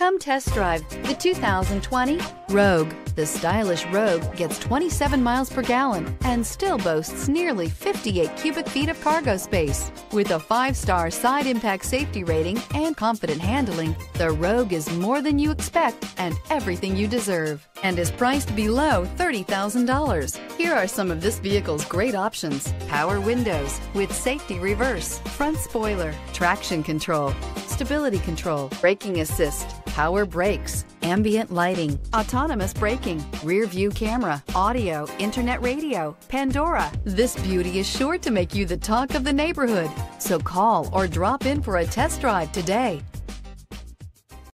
Come test drive the 2020 Rogue. The stylish Rogue gets 27 miles per gallon and still boasts nearly 58 cubic feet of cargo space. With a 5-star side impact safety rating and confident handling, the Rogue is more than you expect and everything you deserve, and is priced below $30,000. Here are some of this vehicle's great options: power windows with safety reverse, front spoiler, traction control, stability control, braking assist, power brakes, ambient lighting, autonomous braking, rear view camera, audio, internet radio, Pandora. This beauty is sure to make you the talk of the neighborhood. So call or drop in for a test drive today.